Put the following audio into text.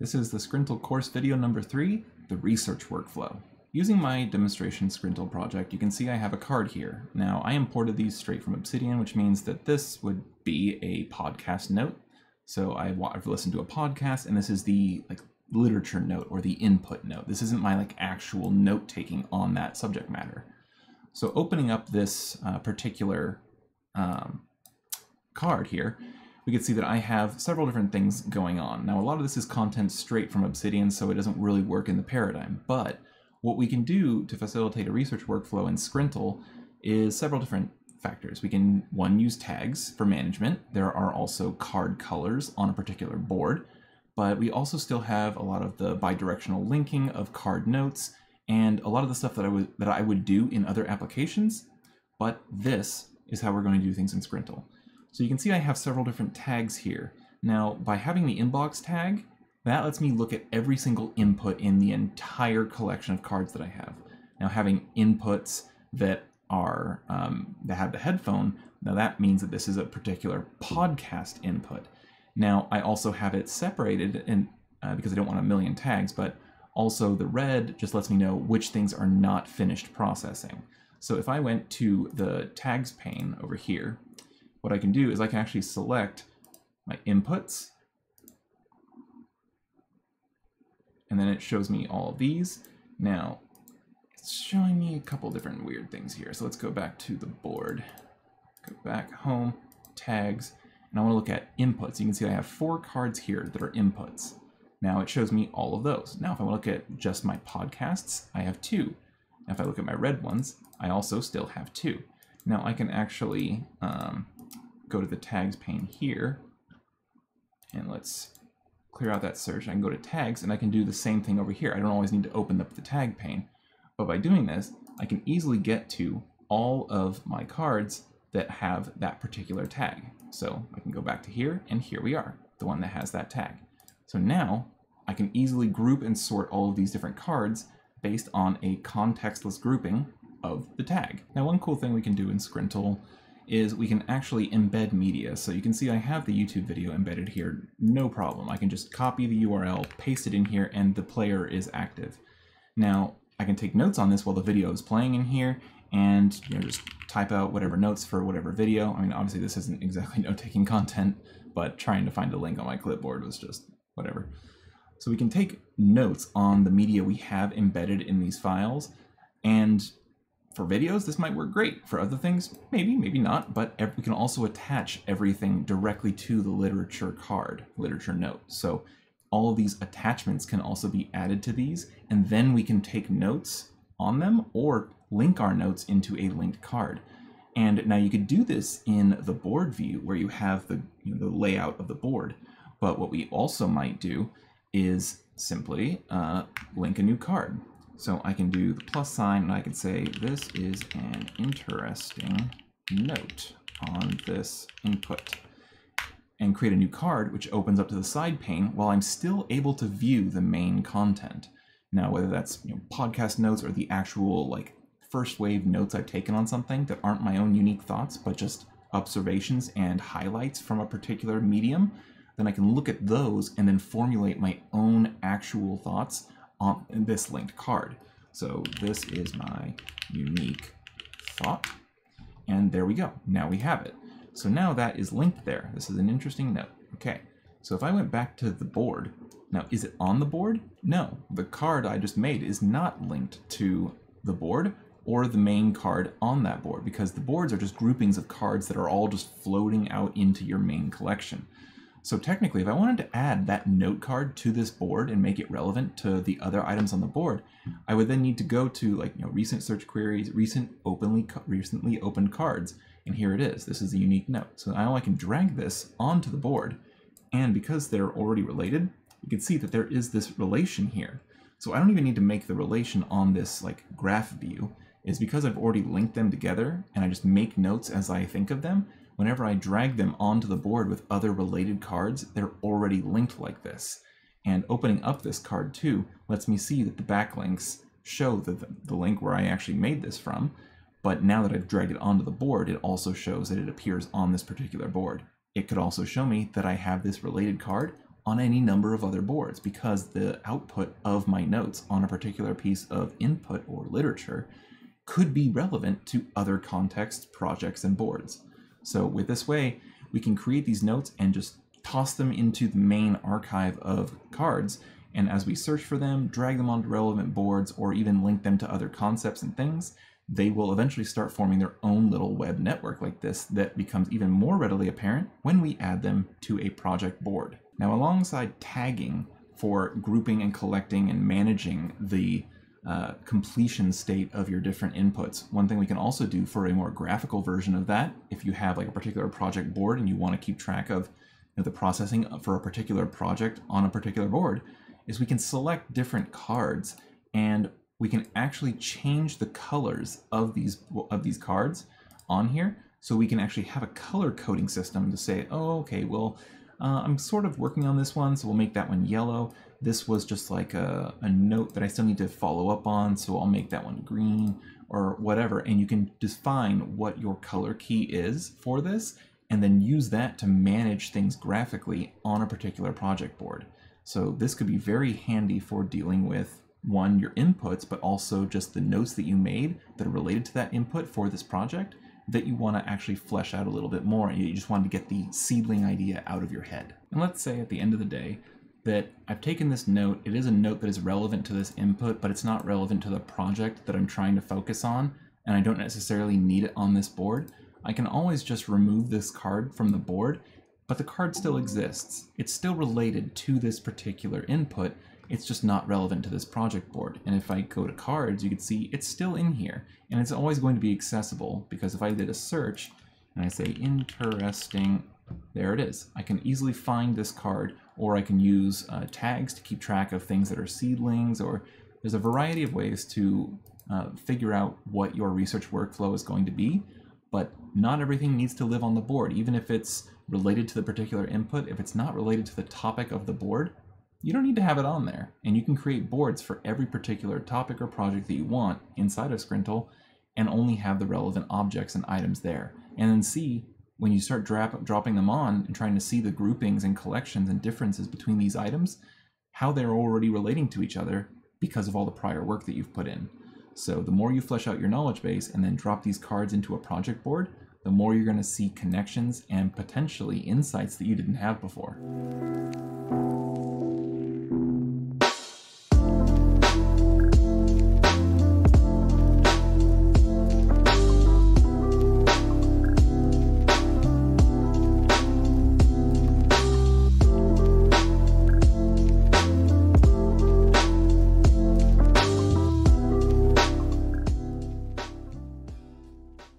This is the Scrintal course video number 3, the research workflow. Using my demonstration Scrintal project, you can see I have a card here. Now, I imported these straight from Obsidian, which means that this would be a podcast note. So I've listened to a podcast, and this is the literature note or the input note. This isn't my actual note taking on that subject matter. So opening up this particular card here, we can see that I have several different things going on. Now, a lot of this is content straight from Obsidian, so it doesn't really work in the paradigm, but what we can do to facilitate a research workflow in Scrintal is several different factors. We can, one, use tags for management. There are also card colors on a particular board, but we also still have a lot of the bidirectional linking of card notes and a lot of the stuff that I would do in other applications, but this is how we're going to do things in Scrintal. So you can see I have several different tags here. Now, by having the inbox tag, that lets me look at every single input in the entire collection of cards that I have. Now, having inputs that are that have the headphone, now that means that this is a particular podcast input. Now, I also have it separated, and because I don't want a million tags, but also the red just lets me know which things are not finished processing. So if I went to the tags pane over here, what I can do is I can actually select my inputs, and then it shows me all of these. Now, it's showing me a couple different weird things here. So let's go back to the board, go back home, tags, and I want to look at inputs. You can see I have 4 cards here that are inputs. Now it shows me all of those. Now, if I want to look at just my podcasts, I have 2. Now, if I look at my red ones, I also still have 2. Now I can actually go to the tags pane here, and let's clear out that search. I can go to tags, and I can do the same thing over here. I don't always need to open up the tag pane, but by doing this, I can easily get to all of my cards that have that particular tag. So I can go back to here, and here we are, the one that has that tag. So now I can easily group and sort all of these different cards based on a contextless grouping of the tag. Now, one cool thing we can do in Scrintal is we can actually embed media. So you can see I have the YouTube video embedded here, no problem. I can just copy the URL, paste it in here, and the player is active. Now, I can take notes on this while the video is playing in here and just type out whatever notes for whatever video. I mean, obviously this isn't exactly note-taking content, but trying to find a link on my clipboard was just whatever. So we can take notes on the media we have embedded in these files, and for videos, this might work great. For other things, maybe, maybe not, but we can also attach everything directly to the literature card, literature note. So all of these attachments can also be added to these, and then we can take notes on them or link our notes into a linked card. And now you could do this in the board view where you have the layout of the board. But what we also might do is simply link a new card. So I can do the plus sign, and I can say, this is an interesting note on this input, and create a new card, which opens up to the side pane while I'm still able to view the main content. Now, whether that's podcast notes or the actual first wave notes I've taken on something that aren't my own unique thoughts, but just observations and highlights from a particular medium, then I can look at those and then formulate my own actual thoughts on this linked card. So this is my unique thought, and there we go. Now we have it. So now that is linked there. This is an interesting note. Okay, so if I went back to the board, now is it on the board? No, the card I just made is not linked to the board or the main card on that board, because the boards are just groupings of cards that are all just floating out into your main collection. So technically, if I wanted to add that note card to this board and make it relevant to the other items on the board, I would then need to go to recent search queries, recently opened cards, and here it is. This is a unique note. So now I can drag this onto the board, and because they're already related, you can see that there is this relation here. So I don't even need to make the relation on this graph view. It's because I've already linked them together, and I just make notes as I think of them. Whenever I drag them onto the board with other related cards, they're already linked like this. And opening up this card too lets me see that the backlinks show the link where I actually made this from, but now that I've dragged it onto the board, it also shows that it appears on this particular board. It could also show me that I have this related card on any number of other boards, because the output of my notes on a particular piece of input or literature could be relevant to other contexts, projects, and boards. So with this way, we can create these notes and just toss them into the main archive of cards, and as we search for them, drag them onto relevant boards, or even link them to other concepts and things, they will eventually start forming their own little web network like this that becomes even more readily apparent when we add them to a project board. Now, alongside tagging for grouping and collecting and managing the completion state of your different inputs, one thing we can also do for a more graphical version of that, if you have like a particular project board and you want to keep track of the processing for a particular project on a particular board, is we can select different cards and we can actually change the colors of these cards on here, so we can actually have a color coding system to say, oh, okay, well, I'm sort of working on this one, so we'll make that one yellow. This was just like a note that I still need to follow up on, so I'll make that one green or whatever. And you can define what your color key is for this, and then use that to manage things graphically on a particular project board. So this could be very handy for dealing with, one, your inputs, but also just the notes that you made that are related to that input for this project that you want to actually flesh out a little bit more, and you just wanted to get the seedling idea out of your head. And let's say at the end of the day that I've taken this note, it is a note that is relevant to this input, but it's not relevant to the project that I'm trying to focus on, and I don't necessarily need it on this board. I can always just remove this card from the board, but the card still exists. It's still related to this particular input, it's just not relevant to this project board. And if I go to cards, you can see it's still in here, and it's always going to be accessible, because if I did a search and I say interesting, there it is. I can easily find this card, or I can use tags to keep track of things that are seedlings, or there's a variety of ways to figure out what your research workflow is going to be. But not everything needs to live on the board. Even if it's related to the particular input, if it's not related to the topic of the board, you don't need to have it on there. And you can create boards for every particular topic or project that you want inside of Scrintal, and only have the relevant objects and items there. And then see, when you start dropping them on and trying to see the groupings and collections and differences between these items, how they're already relating to each other because of all the prior work that you've put in. So the more you flesh out your knowledge base and then drop these cards into a project board, the more you're going to see connections and potentially insights that you didn't have before.